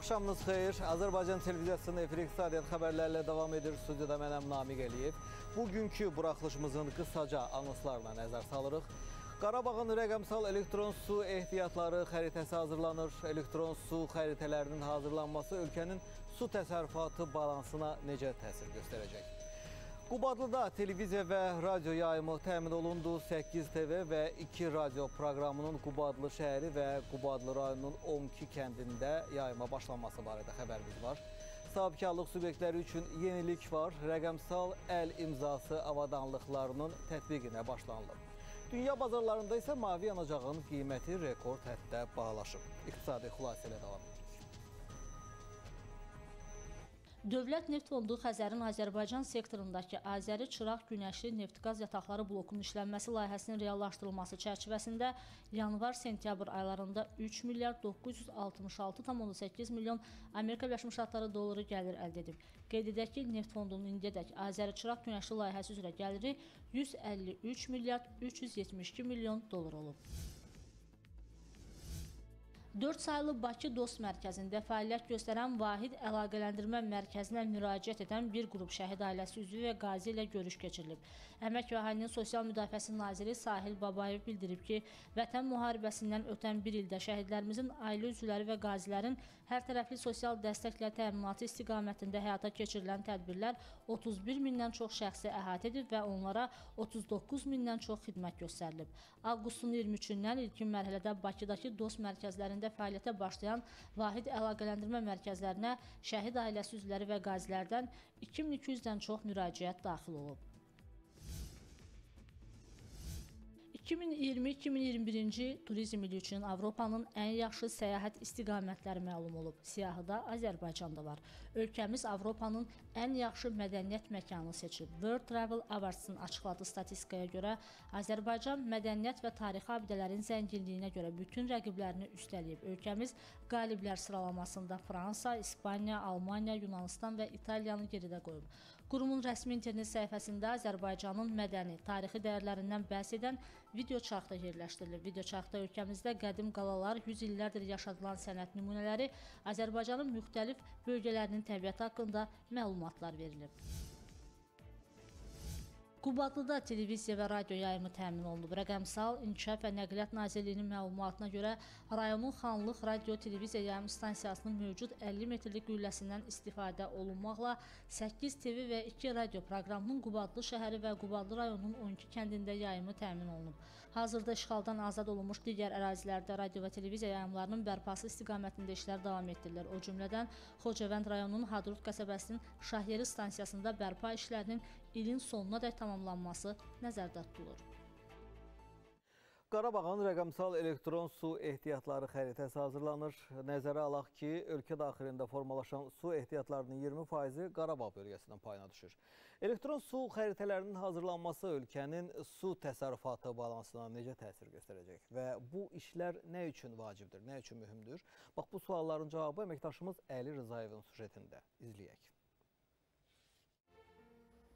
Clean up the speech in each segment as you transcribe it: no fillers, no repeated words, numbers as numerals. Axşamınız xeyir. Azərbaycan Televiziyasının efir iqtisadiyyat xəbərlərlə davam edir. Studiyada mənəm Namiq Əliyev. Bugünkü buraxılışımızın qısaca anonslarına nəzər salırıq. Qarabağın rəqəmsal elektron su ehtiyatları xəritəsi hazırlanır. Elektron su xəritələrinin hazırlanması ölkənin su təsərrüfatı balansına necə təsir göstərəcək? Qubadlıda televiziya və radio yayımı təmin olundu. 8 TV və 2 radio proqramının Qubadlı şəhəri və Qubadlı rayonunun 12 kəndində yayıma başlanması barədə xəbərimiz var. Sahibkarlıq subyektləri üçün yenilik var. Rəqəmsal əl imzası avadanlıqlarının tətbiqinə başlanılıb. Dünya bazarlarında isə mavi yanacağın qiyməti rekord həddə bahalaşıb. İqtisadi xülasə ilə davam edirik. Dövlət Neft Fondu Xəzərin Azərbaycan sektorundakı Azəri Çıraq Günəşli Neft Qaz Yataqları Blokunun işlənməsi layihəsinin reallaşdırılması çərçivəsində yanvar-sentyabr aylarında 3.966,8 milyon Amerika Birləşmiş Ştatları dolları gəlir əldə edib. Qeyd edək ki, Neft Fondunun indiyədək Azəri Çıraq Günəşli layihəsi üzrə gəliri 153,372 milyon dolar olub. 4 saylı Bakı Dost Mərkəzində fəaliyyət göstərən Vahid Əlaqələndirmə Mərkəzinə müraciət edən bir qrup şəhid ailəsi üzvü və qazi ilə görüş keçirilib. Əmək və Əhalinin Sosial Müdafiəsi naziri Sahil Babayev bildirib ki, vətən müharibəsindən ötən bir ildə şəhidlərimizin ailə üzvləri və qazilərin hər tərəfli sosial dəstəklə təminatı istiqamətində həyata keçirilən tədbirlər 31.000-dən çox şəxsi əhatə edib və onlara 39.000-dən çox xidmət göstərilib. Avqustun 23-dən ilkin mərhələdə Bakıdakı Dost Mərkəzlərində fəaliyyətə başlayan Vahid Əlaqələndirmə Mərkəzlərinə şəhid ailəsi üzvləri və qazilərdən 2200-dən çox müraciət daxil olub. 2020-2021-ci turizm ili üçün Avropanın ən yaxşı səyahət istiqamətləri məlum olub. Siyahıda Azərbaycan da var. Ölkəmiz Avropanın ən yaxşı mədəniyyət məkanı seçib. World Travel Awards'ın açıqladığı statistikaya görə Azərbaycan mədəniyyət və tarixi abidələrin zənginliyinə görə bütün rəqiblərini üstələyib. Ölkəmiz qaliblər sıralamasında Fransa, İspaniya, Almaniya, Yunanistan və İtaliyanı geridə qoyub. Qurumun rəsmi internet səhifəsində Azərbaycanın mədəni, tarixi dəyərlərindən bəhs edən video çarxda yerləşdirilir. Video çarxda ölkəmizdə qədim qalalar, 100 illərdir yaşadılan sənət nümunələri, Azərbaycanın müxtəlif bölgələrinin təbiəti haqqında məlumatlar verilib. Qubadlıda televiziya və radio yayımı təmin olunub. Rəqəmsal İnkişaf və Nəqliyyat Nazirliyinin məlumatına görə rayonun Xanlıq radio televiziya yayım stansiyasının mövcud 50 metrlik qülləsindən istifadə olunmaqla 8 TV və 2 radio proqramının Qubadlı şəhəri və Qubadlı rayonunun 12 kəndində yayımı təmin olunub. Hazırda işğaldan azad olunmuş digər ərazilərdə radio və televiziya yayımlarının bərpası istiqamətində işlər davam etdirilir. O cümlədən Xocavənd rayonunun Hadrut qəsəbəsinin Şahyeri stansiyasında bərpa işlərinin ilin sonuna dək tamamlanması nəzərdə tutulur. Qarabağın rəqəmsal elektron su ehtiyatları xəritəsi hazırlanır. Nəzərə alaq ki, ölkə daxilində formalaşan su ehtiyatlarının 20% Qarabağ bölgəsindən payına düşür. Elektron su xəritələrinin hazırlanması ölkənin su təsərrüfatı balansına necə təsir göstərəcək və bu işlər nə üçün vacibdir, nə üçün mühümdür? Bax, bu sualların cavabı əməkdaşımız Əli Rızaevin süjetində. İzləyək.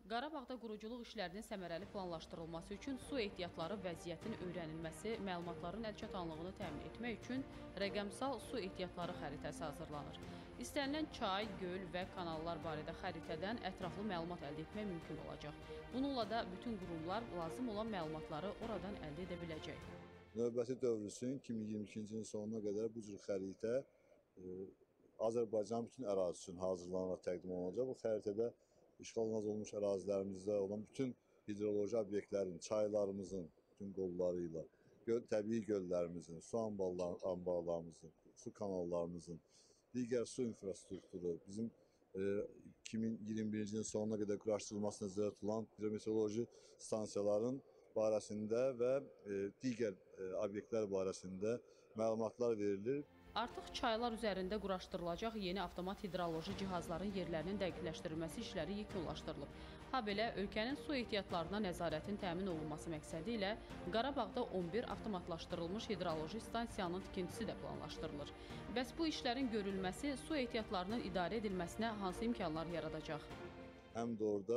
Qarabağda quruculuq işlərinin səmərəli planlaşdırılması üçün su ehtiyatları vəziyyətinin öyrənilməsi, məlumatların əlçatanlığını təmin etmək üçün rəqəmsal su ehtiyatları xəritəsi hazırlanır. İstənilən çay, göl və kanallar barədə xəritədən ətraflı məlumat əldə etmək mümkün olacaq. Bununla da bütün qurumlar lazım olan məlumatları oradan əldə edə biləcək. Növbəti dövrüsün 2022-ci ilin sonuna qədər bu cür xəritə Azərbaycan bütün ərazisi üçün hazırlanaraq təqdim olunacaq. Bu xəritədə işğaldan olmuş ərazilərimizdə olan bütün hidroloji obyektlərin, çaylarımızın, bütün qolları ilə, təbii göllərimizin, su anbarlarımızın, su kanallarımızın, digər su infrastrukturu, bizim 2021-ci ilin sonuna qədər quraşdırılması nəzərdə tutulan hidrometeoroloji stansiyaların barəsində və digər obyektlər barəsində məlumatlar verilir. Artıq çaylar üzərində quraşdırılacaq yeni avtomat hidroloji cihazların yerlərinin dəqiqləşdirilməsi işləri yekunlaşdırılıb. Habelə ölkənin su ehtiyatlarına nəzarətin təmin olunması məqsədi ilə Qarabağda 11 avtomatlaşdırılmış hidroloji stansiyanın tikintisi də planlaşdırılır. Bəs bu işlərin görülməsi su ehtiyatlarının idarə edilməsinə hansı imkanlar yaradacaq? Həm də orada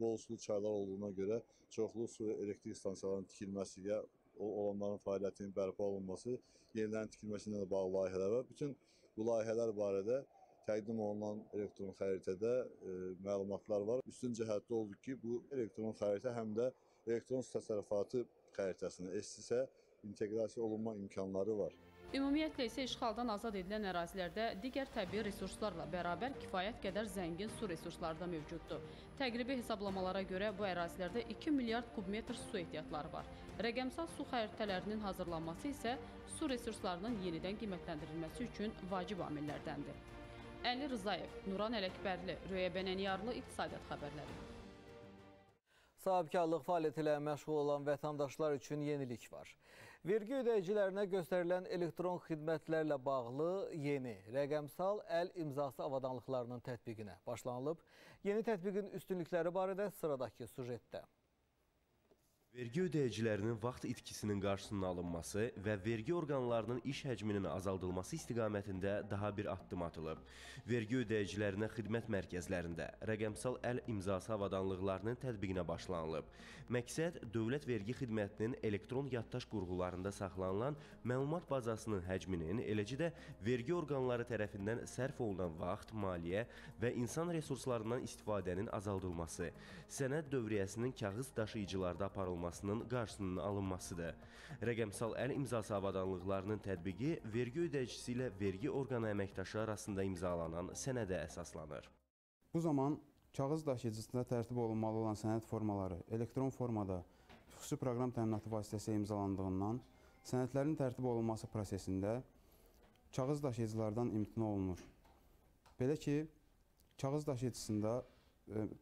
bol sulu çaylar olduğuna görə çoxlu su elektrik stansiyalarının tikilməsi ya olanların fəaliyyətinin bərpa olunması, yenilərin tikilməsindən də bağlı layihələr və bütün Bu layihələr barədə təqdim olunan elektron xəritədə məlumatlar var. Üstün cəhətdə oldu ki, bu elektron xəritə həm də elektron su təsərrüfatı xəritəsində SSİS-ə inteqrasiya olunma imkanları var. Ümumiyyətlə isə işğaldan azad edilən ərazilərdə digər təbii resurslarla bərabər kifayət qədər zəngin su resursları da mövcuddur. Təqribi hesablamalara görə bu ərazilərdə 2 milyard kubmetr su ehtiyatları var. Rəqəmsal su xəritələrinin hazırlanması isə su resurslarının yenidən qiymətləndirilməsi üçün vacib amillərdəndir. Əli Rızaev, Nuran Ələkbərli, Rüyə Benəniyarlı, İqtisadiyyat xəbərləri. Sahibkarlıq fəaliyyəti ilə məşğul olan vətəndaşlar üçün yenilik var. Vergi ödəyicilərinə göstərilən elektron xidmətlərlə bağlı yeni rəqəmsal əl imzası avadanlıqlarının tətbiqinə başlanılıb. Yeni tətbiqin üstünlükləri barədə sıradakı süjetdə. Vergi ödəyicilərinin vaxt itkisinin qarşısının alınması və vergi orqanlarının iş həcminin azaldılması istiqamətində daha bir addım atılıb. Vergi ödəyicilərinə xidmət mərkəzlərində rəqəmsal əl imzası avadanlıqlarının tətbiqinə başlanılıb. Məqsəd, dövlət vergi xidmətinin elektron yaddaş qurğularında saxlanılan məlumat bazasının həcminin, eləcə də vergi orqanları tərəfindən sərf olunan vaxt, maliyyə və insan resurslarından istifadənin azaldılması, sənəd dövriyyəsinin kağız daşıyıcılarda aparılması, qarşısının alınmasıdır. Rəqəmsal əl imzası avadanlıqlarının tətbiqi vergi ödəyicisi ilə vergi orqanı əməkdaşı arasında imzalanan sənədə əsaslanır. Bu zaman kağız daşıyıcısında tərtib olunmalı olan sənəd formaları elektron formada xüsusi proqram təminatı vasitəsilə imzalandığından sənədlərin tərtib olunması prosesində kağız daşıyıcılardan imtina olunur. Belə ki, kağız daşıyıcısında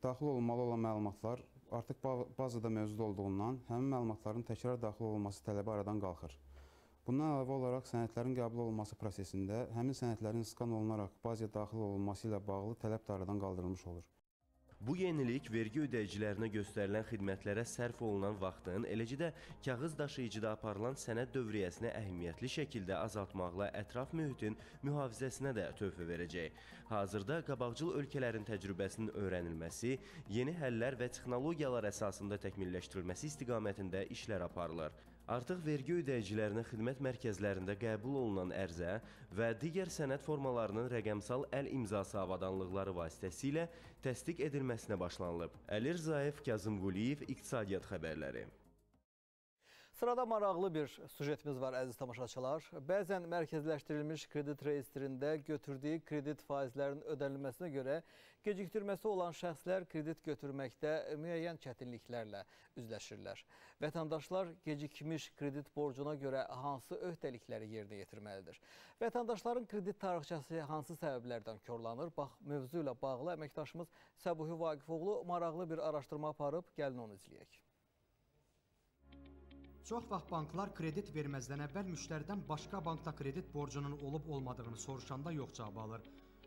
daxil olunmalı olan məlumatlar artıq bazada mövcud olduğundan həmin məlumatların təkrar daxil olunması tələbi aradan qalxır. Bundan əlavə olaraq sənədlərin qəbul olunması prosesində həmin sənədlərin skan olunaraq bazaya daxil olunması ilə bağlı tələb də aradan qaldırılmış olur. Bu yenilik vergi ödəyicilərinə göstərilən xidmətlərə sərf olunan vaxtın, eləcə də kağız daşıyıcıda aparılan sənəd dövriyyəsinə əhəmiyyətli şəkildə azaltmaqla ətraf mühitin mühafizəsinə də töhfə verəcək. Hazırda qabaqcıl ölkələrin təcrübəsinin öyrənilməsi, yeni həllər və texnologiyalar əsasında təkmilləşdirilməsi istiqamətində işlər aparılır. Artıq vergi ödəyicilərinə xidmət mərkəzlərində qəbul olunan ərzə və digər sənəd formalarının rəqəmsal əl imzası avadanlıqları vasitəsilə təsdiq edilməsinə başlanılıb. Əli Rızaev, Qazımquliyev, İqtisadiyyat xəbərləri. Sırada maraqlı bir süjetimiz var, əziz tamaşaçılar. Bəzən mərkəzləşdirilmiş kredit reyestrində götürdüyü kredit faizlərinin ödənilməsinə görə gecikdirməsi olan şəxslər kredit götürməkdə müəyyən çətinliklərlə üzləşirlər. Vətəndaşlar gecikmiş kredit borcuna görə hansı öhdəlikləri yerinə yetirməlidir? Vətəndaşların kredit tarixçəsi hansı səbəblərdən korlanır? Bax, mövzu ilə bağlı əməkdaşımız Səbuhi Vaqifoğlu maraqlı bir araşdırma aparıb, gəlin onu izləyək. Çox vaxt banklar kredit verməzdən əvvəl müştəridən başqa bankda kredit borcunun olub-olmadığını soruşanda yox cavabı alır.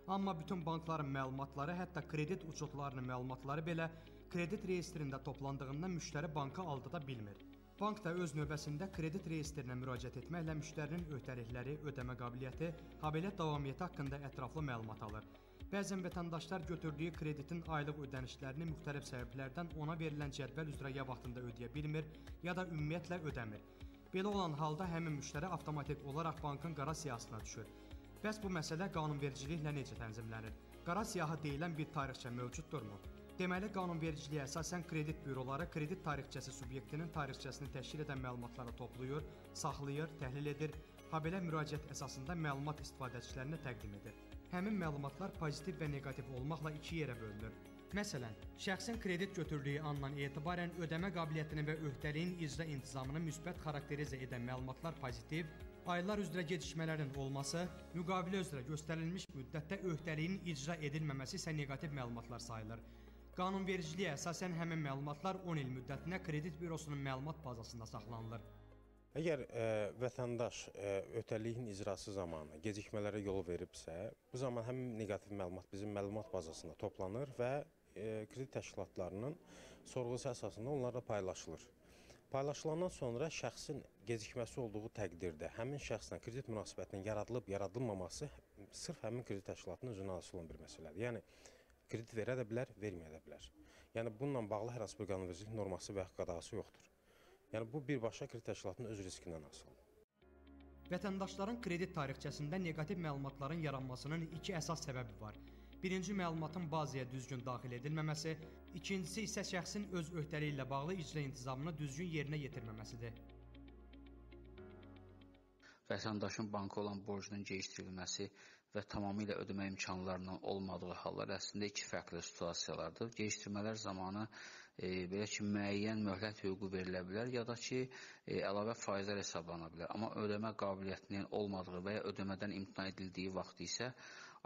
Amma bütün bankların məlumatları, hətta kredit uçotlarının məlumatları belə kredit reyestrində toplandığından müştəri banka aldada bilmir. Bank da öz növbəsində kredit reyestrinə müraciət etməklə müştərinin öhdəlikləri, ödəmə qabiliyyəti, habelə davamiyyəti haqqında ətraflı məlumat alır. Bəzən vətəndaşlar götürdüyü kreditin aylıq ödənişlərini müxtəlif səbəblərdən ona verilən cədvəl üzrə ya vaxtında ödəyə bilmir, ya da ümumiyyətlə ödəmir. Belə olan halda həmin müştəri avtomatik olaraq bankın qara siyahısına düşür. Bəs bu məsələ qanunvericiliklə necə tənzimlənir? Qara siyahı deyilən bir tarixçə mövcuddurmu? Deməli, qanunvericiliyə əsasən kredit büroları kredit tarixçəsi subyektinin tarixçəsini təşkil edən məlumatları toplayır, saxlayır, təhlil edir, habelə müraciət əsasında məlumat istifadəçilərinə təqdim edir. Həmin məlumatlar pozitiv və negativ olmaqla iki yerə bölünür. Məsələn, şəxsin kredit götürdüyü andan etibarən ödəmə qabiliyyətini və öhdəliyin icra intizamını müsbət xarakterizə edən məlumatlar pozitiv, aylar üzrə gecikmələrin olması, müqavilə üzrə göstərilmiş müddətdə öhdəliyin icra edilməməsi isə negativ məlumatlar sayılır. Qanunvericiliyə əsasən həmin məlumatlar 10 il müddətinə kredit bürosunun məlumat bazasında saxlanılır. Əgər vətəndaş öhdəliyin icrası zamanı gecikmələrə yol veribsə, bu zaman həm negativ məlumat bizim məlumat bazasında toplanır və kredit təşkilatlarının sorğusu əsasında onlarla paylaşılır. Paylaşılandan sonra şəxsin gecikməsi olduğu təqdirdə həmin şəxslə kredit münasibətinin yaradılıb-yaradılmaması sırf həmin kredit təşkilatının özünə xas olan bir məsələdir. Yəni, kredit verə də bilər, verməyə də bilər. Yəni, bununla bağlı hər hansı bir qanunvericilik norması və ya qadağası yoxdur. Yəni, bu birbaşa kredit təşkilatının öz riskindən asılıdır. Vətəndaşların kredit tarixçəsində negativ məlumatların yaranmasının iki əsas səbəbi var. Birinci, məlumatın bazaya düzgün daxil edilməməsi, ikincisi isə şəxsin öz öhdəliyi ilə bağlı icra intizamını düzgün yerinə yetirməməsidir. Vətəndaşın banka olan borcunun gecikdirilməsi və tamamilə ödəmə imkanlarının olmadığı hallar əslində iki fərqli situasiyalardır. Gecikdirmələr zamanı belə ki, müəyyən möhlət hüququ verilə bilər ya da ki, əlavə faizlər hesablana bilər. Amma ödəmə qabiliyyətinin olmadığı və ya ödəmədən imtina edildiyi vaxt isə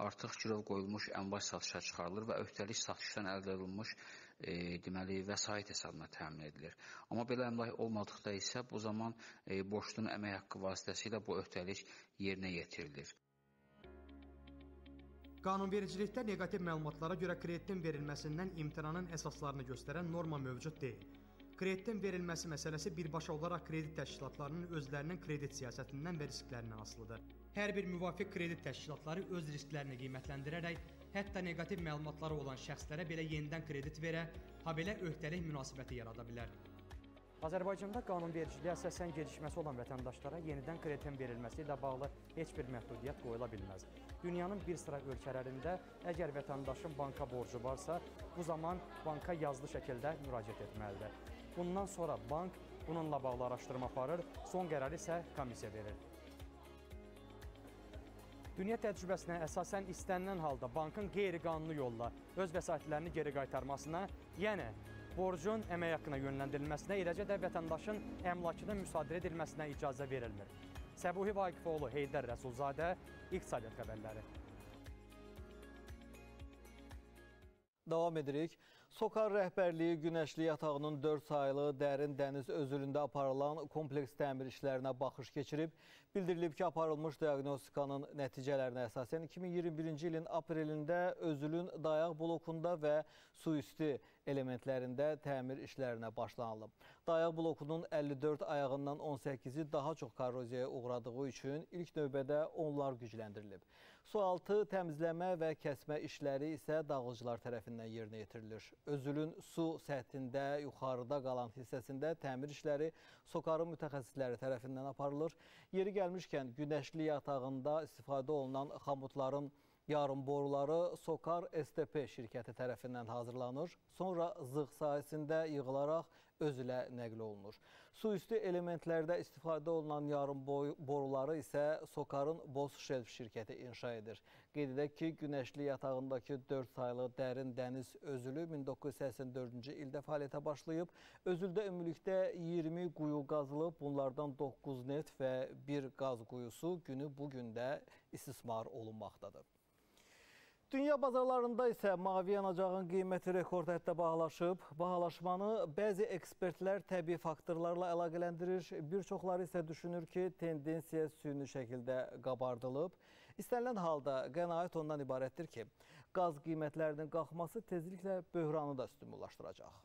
artıq girov qoyulmuş əmlak satışa çıxarılır və öhdəlik satışdan əldə olunmuş deməli, vəsait hesabına təmin edilir. Amma belə əmlak olmadıqda isə bu zaman borclunun əmək haqqı vasitəsilə bu öhdəlik yerinə yetirilir. Qanunvericilikdə negativ məlumatlara görə kreditin verilməsindən imtinanın əsaslarını göstərən norma mövcud deyil. Kreditin verilməsi məsələsi birbaşa olaraq kredit təşkilatlarının özlərinin kredit siyasətindən və risklərindən asılıdır. Hər bir müvafiq kredit təşkilatları öz risklərini qiymətləndirərək, hətta negativ məlumatları olan şəxslərə belə yenidən kredit verə, habelə öhdəlik münasibəti yarada bilər. Azərbaycanda qanunvericiliyə əsasən gecikməsi olan vətəndaşlara yenidən kreditin verilməsi ilə bağlı heç bir məhdudiyyət qoyula bilməz. Dünyanın bir sıra ölkələrində əgər vətəndaşın banka borcu varsa, bu zaman banka yazılı şəkildə müraciət etməlidir. Bundan sonra bank bununla bağlı araşdırma aparır, son qərarı isə komissiya verir. Dünya təcrübəsinə əsasən istənilən halda bankın qeyri-qanuni yolla öz vəsaitlərini geri qaytarmasına, yəni borcun əmək haqqına yönləndirilməsinə, eləcə də vətəndaşın əmlakının müsadirə edilməsinə icazə verilmir. Səbuhi Vaqifoğlu, Heydər Rəsulzadə, İqtisadiyyat xəbərləri. Davam edirik. Sokar rəhbərliyi Günəşli yatağının 4 saylı dərin dəniz özülündə aparılan kompleks təmir işlərinə baxış keçirib. Bildirilib ki, aparılmış diagnostikanın nəticələrinə əsasən 2021-ci ilin aprelində özülün dayaq blokunda və suüstü elementlərində təmir işlərinə başlanılıb. Dayaq blokunun 54 ayağından 18-i daha çox korroziyaya uğradığı üçün ilk növbədə onlar gücləndirilib. Sualtı təmizləmə və kəsmə işləri isə dağıcılar tərəfindən yerinə yetirilir. Özülün su səthində yuxarıda qalan hissəsində təmir işləri Sokarın mütəxəssisləri tərəfindən aparılır. Yeri gəlmişkən Günəşli yatağında istifadə olunan xamutların yarım boruları Sokar STP şirkəti tərəfindən hazırlanır, sonra zığ sahəsində yığılaraq özülə nəql olunur. Su üstü elementlərdə istifadə olunan yarım boruları isə Sokarın Sokar Shelf şirkəti inşa edir. Qeyd edək ki, Günəşli yatağındakı 4 saylı dərin dəniz özülü 1984-cü ildə fəaliyyətə başlayıb. Özüldə ümumilikdə 20 quyu qazılıb, bunlardan 9 neft və 1 qaz quyusu günü bugün də istismar olunmaqdadır. Dünya bazarlarında isə mavi yanacağın qiyməti rekord həddə bahalaşıb. Bahalaşmanı bəzi ekspertlər təbii faktorlarla əlaqələndirir. Bir çoxları isə düşünür ki, tendensiya süni şəkildə qabardılıb. İstənilən halda qənaət ondan ibarətdir ki, qaz qiymətlərinin qalxması tezliklə böhranı da stimullaşdıracaq.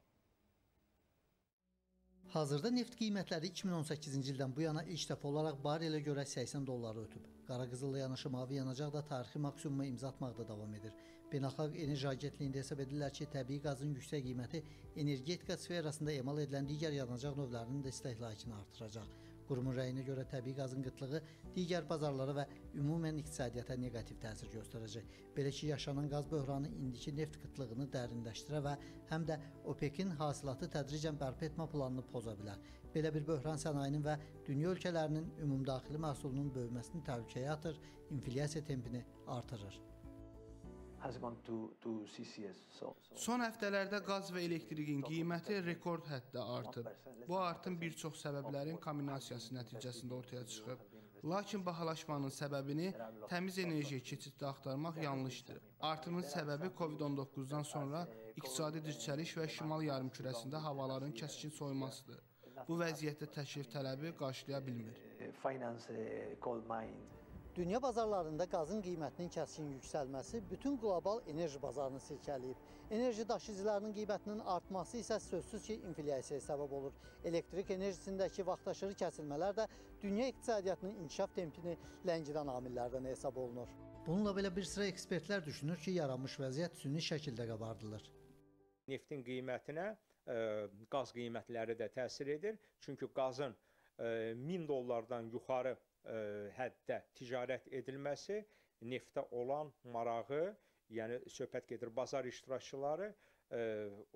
Hazırda neft qiymətləri 2018-ci ildən bu yana ilk dəfə olaraq barelə görə 80 dolları ötüb. Qara qızılla yanaşı mavi yanacaq da tarixi maksimuma imza atmaqda davam edir. Beynəlxalq Enerji Agentliyində hesab edirlər ki, təbii qazın yüksək qiyməti energetika sferasında emal edilən digər yanacaq növlərinin də istehlakını artıracaq. Qurumun rəyinə görə təbii qazın qıtlığı digər bazarlara və ümumən iqtisadiyyata negativ təsir göstərəcək. Belə ki, yaşanan qaz böhranı indiki neft qıtlığını dərinləşdirə və həm də OPEC-in hasilatı tədricən bərpa etmə planını poza bilər. Belə bir böhran sənayinin və dünya ölkələrinin ümumdaxili məhsulunun böyüməsini təhlükəyə atır, inflyasiya tempini artırır. Son həftələrdə qaz və elektrikin qiyməti rekord həddə artıb. Bu artım bir çox səbəblərin kombinasiyası nəticəsində ortaya çıxıb. Lakin bahalaşmanın səbəbini təmiz enerjiyə keçiddə axtarmaq yanlışdır. Artımın səbəbi COVID-19-dan sonra iqtisadi dirçəliş və şimal yarımkürəsində havaların kəskin soyumasıdır. Bu vəziyyətdə təklif tələbi qarşılaya bilmir. Dünya bazarlarında qazın qiymətinin kəskin yüksəlməsi bütün qlobal enerji bazarını silkələyib. Enerji daşıyıcılarının qiymətinin artması isə sözsüz ki, inflyasiyaya səbəb olur. Elektrik enerjisindəki vaxtaşırı kəsilmələr də dünya iqtisadiyyatının inkişaf tempini ləngidən amillərdən hesab olunur. Bununla belə bir sıra ekspertlər düşünür ki, yaranmış vəziyyət süni şəkildə qabardılır. Neftin qiymətinə qaz qiymətləri də təsir edir. Çünki qazın 1000 dollardan yuxarı həddə ticarət edilməsi neftə olan marağı, yəni söhbət gedir bazar iştirakçıları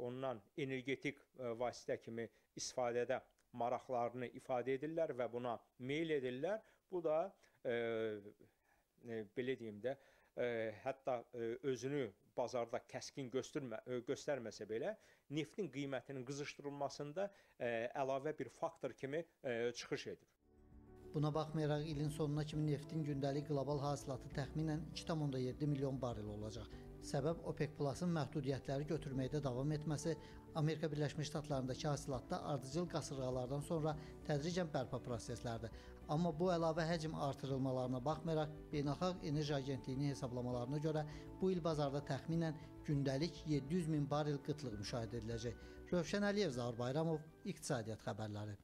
ondan energetik vasitə kimi istifadədə maraqlarını ifadə edirlər və buna meyl edirlər. Bu da belə deyim də, hətta özünü bazarda kəskin göstərməsə belə, neftin qiymətinin qızışdırılmasında əlavə bir faktor kimi çıxış edir. Buna baxmayaraq, ilin sonuna kimi neftin gündəlik qlobal hasilatı təxminən 2,7 milyon barel olacaq. Səbəb OPEC+-ın məhdudiyyətləri götürməkdə davam etməsi, Amerika Birləşmiş Ştatlarındakı hasilatda ardıcıl qasırğalardan sonra tədricən bərpa proseslərdir. Amma bu əlavə həcm artırılmalarına baxmayaraq, Beynəlxalq Enerji Agentliyinin hesablamalarına görə bu il bazarda təxminən gündəlik 700 min barel qıtlıq müşahidə ediləcək. Rövşən Əliyev, Zahar Bayramov, İqtisadiyyat xəbərləri.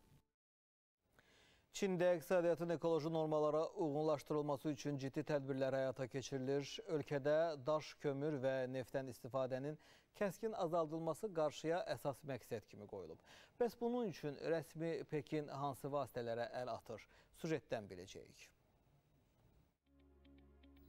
Çində iqtisadiyyatın ekoloji normalara uyğunlaşdırılması üçün ciddi tədbirlər həyata keçirilir. Ölkədə daş, kömür və neftdən istifadənin kəskin azaldılması qarşıya əsas məqsəd kimi qoyulub. Bəs bunun üçün rəsmi Pekin hansı vasitələrə əl atır? Süjetdən biləcəyik.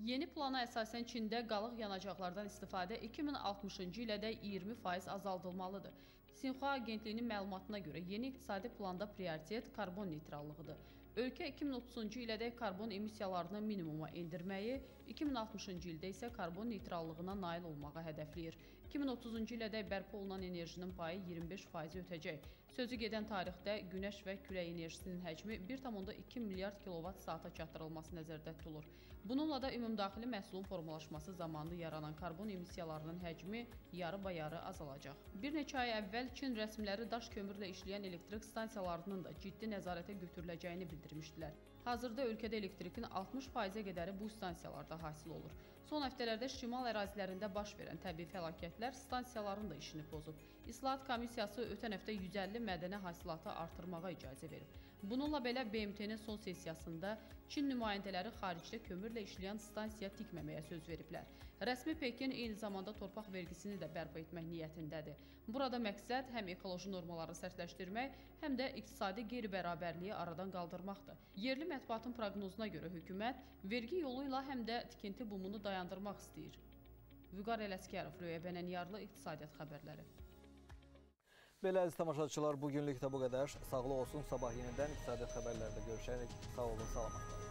Yeni plana əsasən Çində qalıq yanacaqlardan istifadə 2060-cı ilə də 20% azaldılmalıdır. Sinhoa agentliyinin məlumatına görə yeni iqtisadi planda prioritet karbon neytrallığıdır. Ölkə 2030-cu ilə də karbon emissiyalarını minimuma endirməyi, 2060-cı ildə isə karbon neytrallığına nail olmağı hədəfləyir. 2030-cu ilə də bərpa olunan enerjinin payı 25% ötəcək. Sözü gedən tarixdə günəş və külək enerjisinin həcmi 1,2 milyard kilovat-saata çatdırılması nəzərdə tutulur. Bununla da ümumdaxili məhsulun formalaşması zamanı yaranan karbon emissiyalarının həcmi yarı-bayarı azalacaq. Bir neçə ay əvvəl Çin rəsmiləri daş kömürlə işləyən elektrik stansiyalarının da ciddi nəzarətə götürüləcəyini bildirmişdilər. Hazırda ölkədə elektrikin 60%-ə qədəri bu stansiyalarda hasil olur. Son həftələrdə şimal ərazilərində baş verən təbii fəlakətlər stansiyaların da işini pozub. İslahat Komissiyası ötən həftə 150 mədəni hasilatı artırmağa icazə verib. Bununla belə BMT-nin son sessiyasında Çin nümayəndələri xaricdə kömürlə işləyən stansiya tikməməyə söz veriblər. Rəsmi Pekin eyni zamanda torpaq vergisini də bərpa etmək niyyətindədir. Burada məqsəd həm ekoloji normalarını sərtləşdirmək, həm də iqtisadi qeyri-bərabərliyi aradan qaldırmaqdır. Yerli mətbuatın proqnozuna görə hökumət vergi yolu ilə həm də tikinti bumunu dayandırmaq istəyir. Vüqar Ələskərov, Rüyə Benəniyarlı, İqtisadiyyat xəbərləri. Belə əziz tamaşaçılar, bugünlük də bu qədər. Sağlıq olsun, sabah yenidən İqtisadiyyat xəbərlərdə görüşərik. Sağ olun, salamat.